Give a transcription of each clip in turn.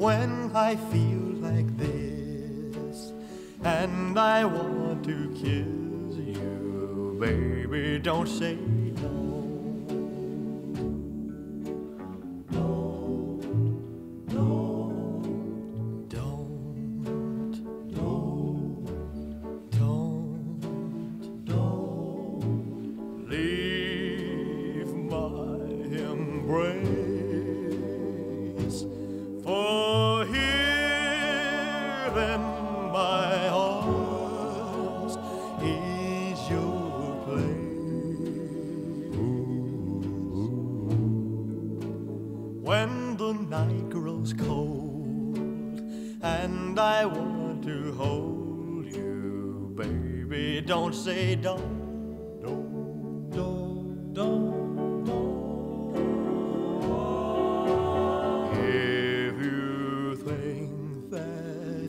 when I feel like this, and I want to kiss you, baby, don't say embrace, for here in my arms is your place. When the night grows cold and I want to hold you, baby, don't say don't, don't.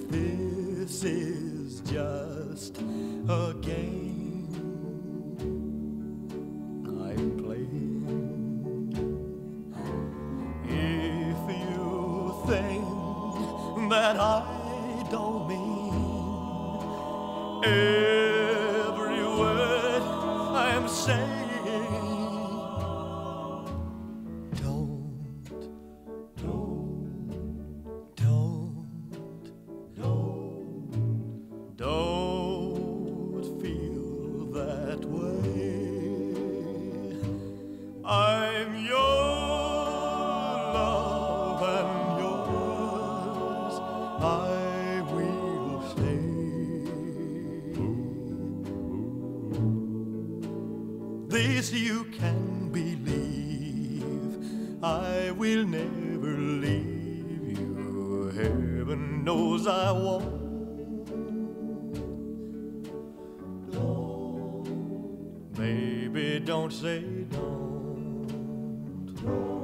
This is just a game I'm playing. If you think that I don't mean every word I'm saying, I'm your love and yours I will stay. This you can believe, I will never leave you. Heaven knows I won't. Baby, don't say don't.